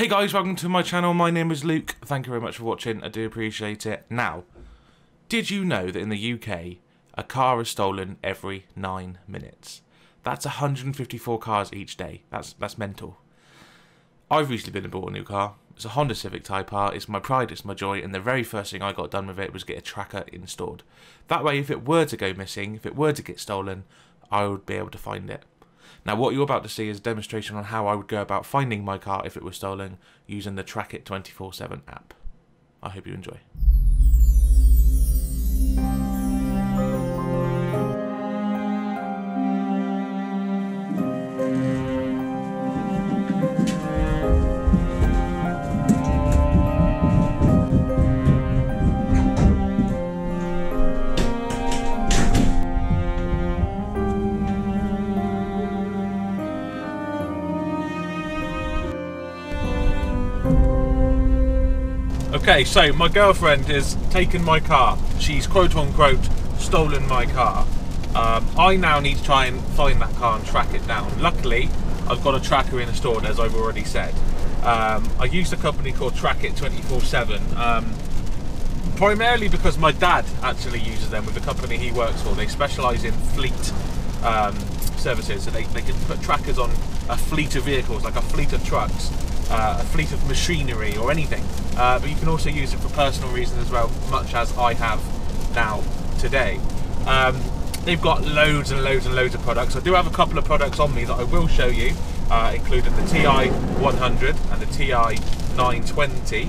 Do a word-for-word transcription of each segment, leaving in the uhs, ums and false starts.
Hey guys, welcome to my channel. My name is Luke. Thank you very much for watching. I do appreciate it. Now, did you know that in the U K, a car is stolen every nine minutes? That's one hundred fifty-four cars each day. That's that's mental. I've recently been and bought a new car. It's a Honda Civic Type R. It's my pride, it's my joy, and the very first thing I got done with it was get a tracker installed. That way, if it were to go missing, if it were to get stolen, I would be able to find it. Now, what you're about to see is a demonstration on how I would go about finding my car if it was stolen using the Track It twenty-four seven app. I hope you enjoy. Okay, so my girlfriend has taken my car. She's quote-unquote stolen my car. Um, I now need to try and find that car and track it down. Luckily, I've got a tracker installed, as I've already said. Um, I used a company called Track It twenty-four seven, um, primarily because my dad actually uses them with the company he works for. They specialise in fleet um, services, so they, they can put trackers on a fleet of vehicles, like a fleet of trucks. Uh, a fleet of machinery or anything, uh, but you can also use it for personal reasons as well, much as I have now today. Um, they've got loads and loads and loads of products. I do have a couple of products on me that I will show you, uh, including the T I one hundred and the T I nine twenty,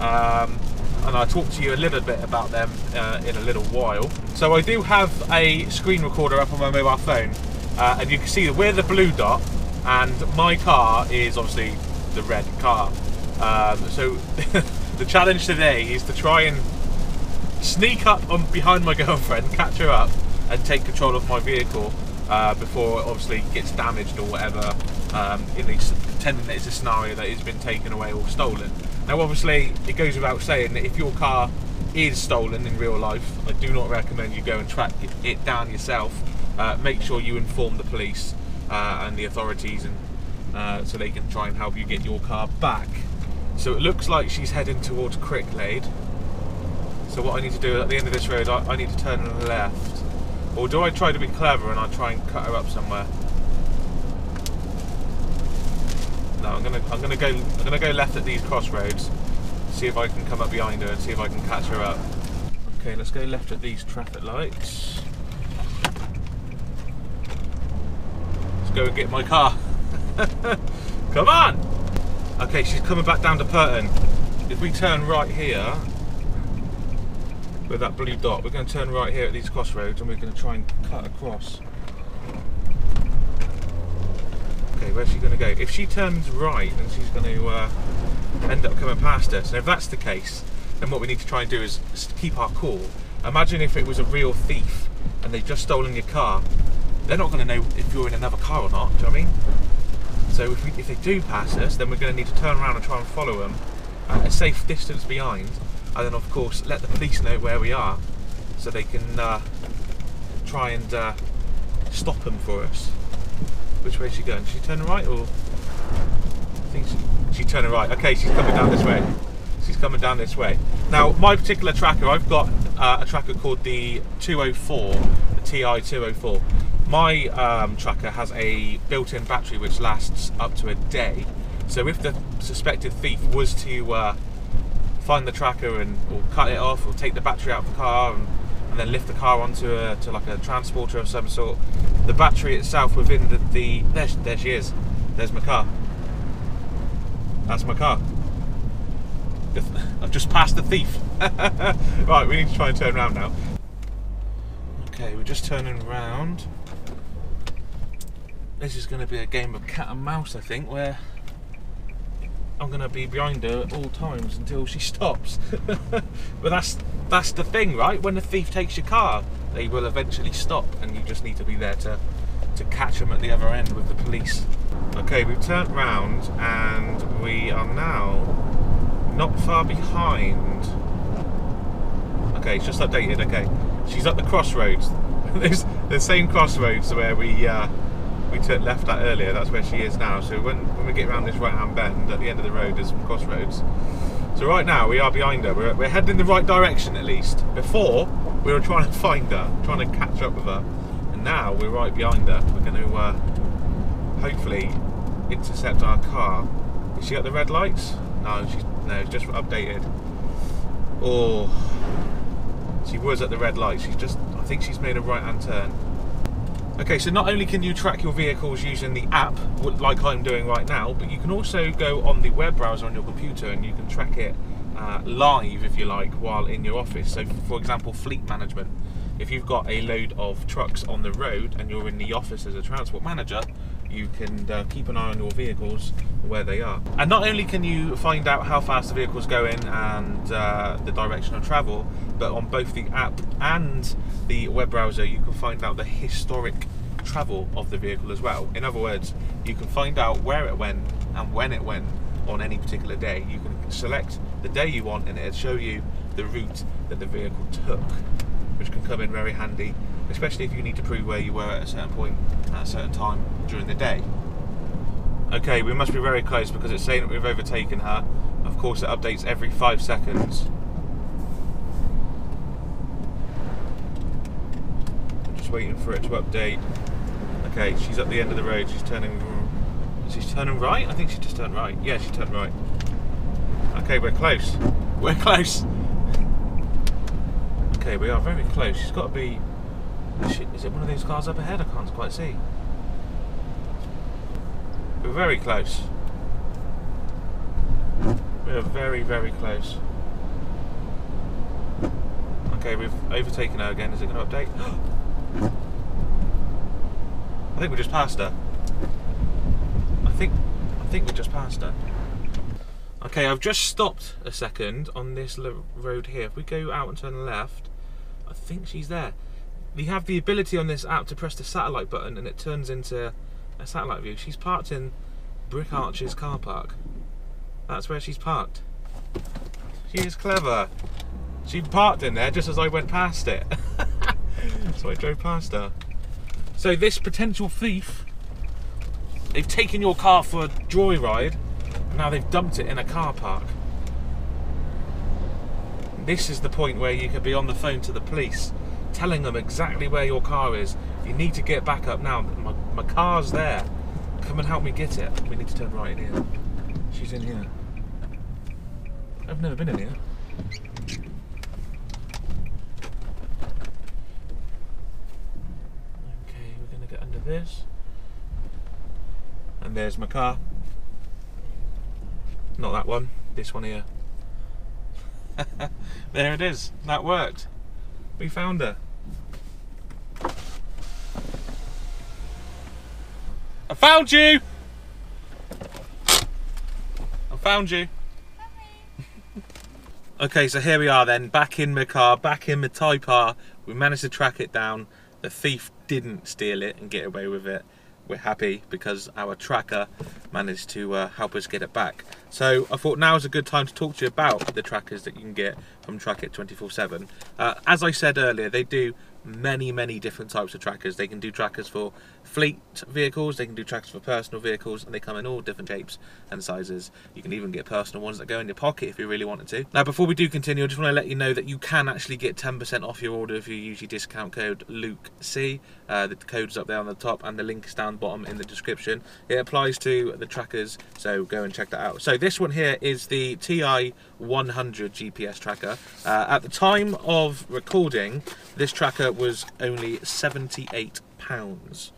um, and I'll talk to you a little bit about them uh, in a little while. So I do have a screen recorder up on my mobile phone, uh, and you can see that we're the blue dot and my car is obviously the red car. Um, so the challenge today is to try and sneak up on behind my girlfriend, catch her up and take control of my vehicle uh, before it obviously gets damaged or whatever, um, in the, pretending that it's a scenario that it's been taken away or stolen. Now obviously it goes without saying that if your car is stolen in real life, I do not recommend you go and track it down yourself. Uh, make sure you inform the police uh, and the authorities, and Uh, so they can try and help you get your car back. So it looks like she's heading towards Cricklade. So what I need to do at the end of this road, I, I need to turn left. Or do I try to be clever and I try and cut her up somewhere? No, I'm gonna, I'm gonna go, I'm gonna go left at these crossroads. See if I can come up behind her and see if I can catch her up. Okay, let's go left at these traffic lights. Let's go and get my car. Come on! Okay, she's coming back down to Purton. If we turn right here, with that blue dot, we're going to turn right here at these crossroads and we're going to try and cut across. Okay, where's she going to go? If she turns right, then she's going to uh, end up coming past us. And if that's the case, then what we need to try and do is keep our cool. Imagine if it was a real thief and they've just stolen your car. They're not going to know if you're in another car or not, do you know what I mean? So if, we, if they do pass us, then we're going to need to turn around and try and follow them at a safe distance behind, and then of course let the police know where we are so they can uh, try and uh, stop them for us. Which way is she going? Is she turning right, or...? I think she, she's turning right. Okay, she's coming down this way. She's coming down this way. Now, my particular tracker, I've got uh, a tracker called the two oh four, the T I two oh four. My um, tracker has a built-in battery which lasts up to a day. So if the suspected thief was to uh, find the tracker and or cut it off or take the battery out of the car and, and then lift the car onto a, to like a transporter of some sort, the battery itself within the... the there, there she is. There's my car. That's my car. I've just passed the thief. Right, we need to try and turn around now. Okay, we're just turning round. This is going to be a game of cat and mouse, I think, where I'm going to be behind her at all times until she stops. But that's that's the thing, right? When the thief takes your car, they will eventually stop, and you just need to be there to, to catch them at the other end with the police. Okay, we've turned round, and we are now not far behind. Okay, it's just updated, okay. She's at the crossroads. There's the same crossroads where we... Uh, we took left that earlier, that's where she is now. So when, when we get around this right hand bend at the end of the road, there's some crossroads. So right now we are behind her, we're, we're heading in the right direction at least. Before, we were trying to find her, trying to catch up with her, and now we're right behind her. We're going to uh, hopefully intercept our car. Is she at the red lights? No, she's no, just updated. Oh, she was at the red light. She's just, I think she's made a right-hand turn. Okay, so not only can you track your vehicles using the app, like I'm doing right now, but you can also go on the web browser on your computer and you can track it uh, live, if you like, while in your office. So, for example, fleet management. If you've got a load of trucks on the road and you're in the office as a transport manager, you can uh, keep an eye on your vehicles, where they are. And not only can you find out how fast the vehicle's going and uh, the direction of travel, but on both the app and the web browser, you can find out the historic travel of the vehicle as well. In other words, you can find out where it went and when it went on any particular day. You can select the day you want and it'll show you the route that the vehicle took, which can come in very handy, especially if you need to prove where you were at a certain point at a certain time during the day. Okay, we must be very close because it's saying that we've overtaken her. Of course, it updates every five seconds. I'm just waiting for it to update. Okay, she's at the end of the road. She's turning. She's turning right. I think she just turned right. Yeah, she turned right. Okay, we're close. We're close. Okay, we are very close. She's got to be. Is, she, is it one of those cars up ahead? I can't quite see. We're very close. We're very, very close. Okay, we've overtaken her again. Is it going to update? I think we just passed her. I think, I think we just passed her. Okay, I've just stopped a second on this road here. If we go out and turn left, I think she's there. We have the ability on this app to press the satellite button and it turns into a satellite view. She's parked in Brick Arches car park. That's where she's parked. She is clever. She parked in there just as I went past it. So I drove past her. So this potential thief, they've taken your car for a joyride and now they've dumped it in a car park. This is the point where you could be on the phone to the police, telling them exactly where your car is. You need to get back up now. My, my car's there. Come and help me get it. We need to turn right in here. She's in here. I've never been in here. Okay, we're going to get under this. And there's my car. Not that one. This one here. There it is. That worked. We found her. I found you! I found you. Okay, so here we are then, back in my car, back in my Type R. We managed to track it down. The thief didn't steal it and get away with it. We're happy because our tracker managed to uh, help us get it back. So I thought now is a good time to talk to you about the trackers that you can get from Track It twenty-four seven. Uh, as I said earlier, they do many, many different types of trackers. They can do trackers for fleet vehicles, they can do trackers for personal vehicles, and they come in all different shapes and sizes. You can even get personal ones that go in your pocket if you really wanted to. Now, before we do continue, I just want to let you know that you can actually get ten percent off your order if you use your discount code LUKEC. Uh, the code's up there on the top, and the link is down bottom in the description. It applies to the trackers, so go and check that out. So this one here is the T I one hundred G P S tracker. Uh, at the time of recording, this tracker was only seventy-eight pounds.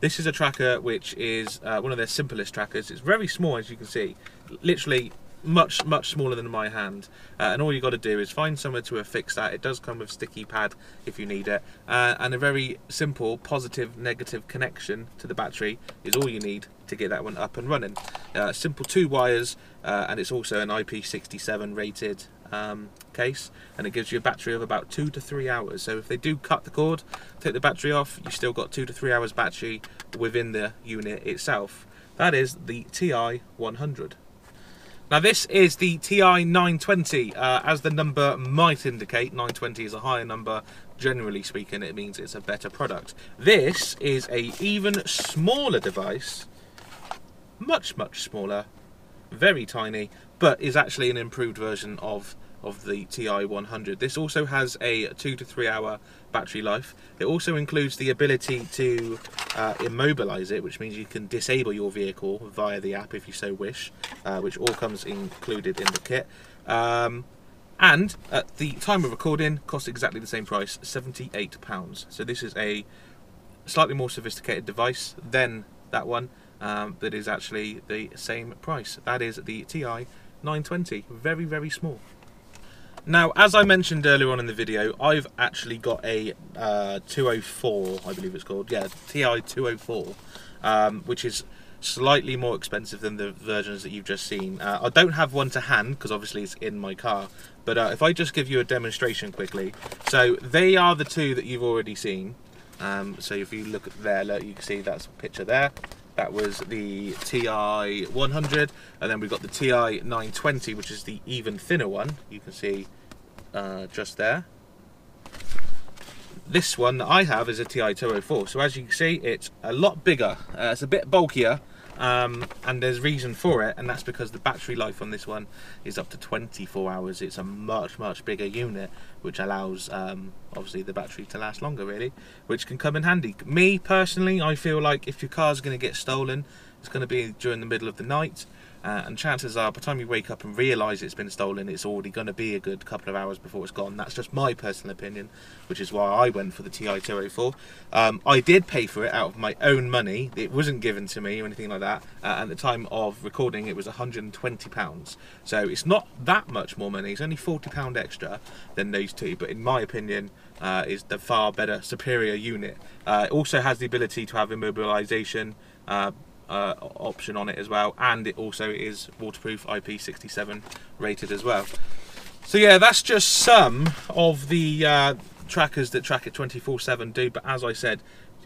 This is a tracker which is uh, one of their simplest trackers. It's very small, as you can see, literally much, much smaller than my hand. Uh, and all you got to do is find somewhere to affix that. It does come with sticky pad if you need it. Uh, and a very simple positive negative connection to the battery is all you need to get that one up and running. Uh, simple two wires, uh, and it's also an I P six seven rated Um, case, and it gives you a battery of about two to three hours. So if they do cut the cord, take the battery off, you still got two to three hours battery within the unit itself. That is the T I one hundred. Now this is the T I nine twenty, uh, as the number might indicate, nine twenty is a higher number. Generally speaking, it means it's a better product. This is a even smaller device, much, much smaller, very tiny, but is actually an improved version of of the T I one hundred. This also has a two to three hour battery life. It also includes the ability to uh, immobilize it, which means you can disable your vehicle via the app if you so wish, uh, which all comes included in the kit. Um, and at the time of recording, costs exactly the same price, seventy-eight pounds. So this is a slightly more sophisticated device than that one, um, that is actually the same price. That is the T I nine twenty, very, very small. Now, as I mentioned earlier on in the video, I've actually got a uh, two oh four, I believe it's called, yeah, T I two oh four, um, which is slightly more expensive than the versions that you've just seen. Uh, I don't have one to hand, because obviously it's in my car, but uh, if I just give you a demonstration quickly. So they are the two that you've already seen. Um, so if you look at there, look, you can see that's a picture there. That was the T I one hundred, and then we've got the T I nine twenty, which is the even thinner one. You can see uh, just there. This one that I have is a T I two oh four, so as you can see, it's a lot bigger, uh, it's a bit bulkier, um, and there's reason for it, and that's because the battery life on this one is up to twenty-four hours. It's a much, much bigger unit, which allows, um, obviously, the battery to last longer, really, which can come in handy. Me, personally, I feel like if your car's going to get stolen, it's going to be during the middle of the night, uh, and chances are, by the time you wake up and realise it's been stolen, it's already going to be a good couple of hours before it's gone. That's just my personal opinion, which is why I went for the T I two oh four. Um, I did pay for it out of my own money. It wasn't given to me or anything like that. Uh, at the time of recording, it was one hundred and twenty pounds. So it's not that much more money. It's only forty pounds extra than those two, but in my opinion, uh, is the far better, superior unit. Uh, it also has the ability to have immobilization, uh, Uh, option on it as well, and it also is waterproof, I P six seven rated as well. So yeah, that's just some of the uh, trackers that Track It twenty-four seven do, but as I said,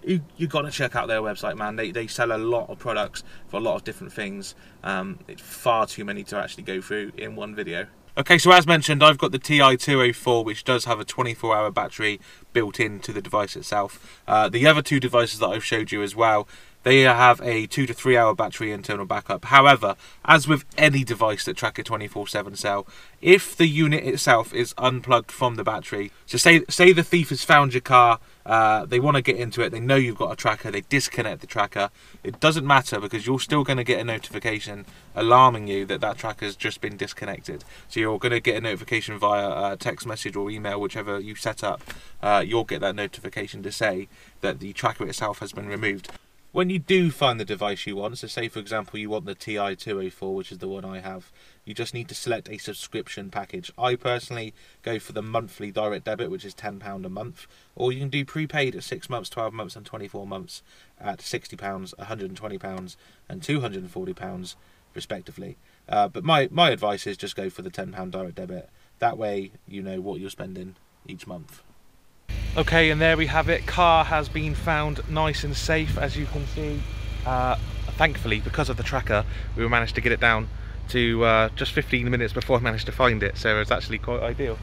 you, you got to check out their website, man. They, they sell a lot of products for a lot of different things. Um, it's far too many to actually go through in one video. Okay, so as mentioned, I've got the T I two oh four, which does have a twenty-four hour battery built into the device itself. Uh, the other two devices that I've showed you as well, they have a two to three hour battery internal backup. However, as with any device that Track It twenty-four seven sell, if the unit itself is unplugged from the battery, so say, say the thief has found your car, uh, they want to get into it, they know you've got a tracker, they disconnect the tracker, it doesn't matter because you're still going to get a notification alarming you that that tracker has just been disconnected. So you're You're going to get a notification via uh, text message or email, whichever you set up. Uh, you'll get that notification to say that the tracker itself has been removed. When you do find the device you want, so say for example you want the T I two oh four, which is the one I have, you just need to select a subscription package. I personally go for the monthly direct debit, which is ten pounds a month, or you can do prepaid at six months, twelve months and twenty-four months at sixty pounds, one hundred and twenty pounds and two hundred and forty pounds respectively. Uh, but my, my advice is just go for the ten pound direct debit. That way you know what you're spending each month. Okay, and there we have it. Car has been found nice and safe, as you can see. Uh, thankfully, because of the tracker, we managed to get it down to uh, just fifteen minutes before I managed to find it, so it's actually quite ideal.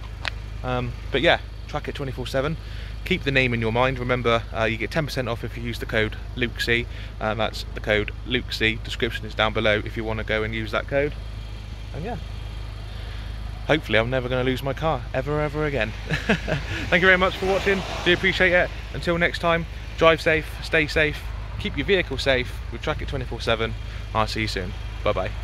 Um, but yeah, Track It twenty-four seven. Keep the name in your mind. Remember, uh, you get ten percent off if you use the code LUKEC. Um, that's the code LUKEC. Description is down below if you want to go and use that code. And yeah, hopefully I'm never going to lose my car ever, ever again. Thank you very much for watching. Do appreciate it. Until next time, drive safe, stay safe, keep your vehicle safe. We'll Track It twenty-four seven. I'll see you soon. Bye-bye.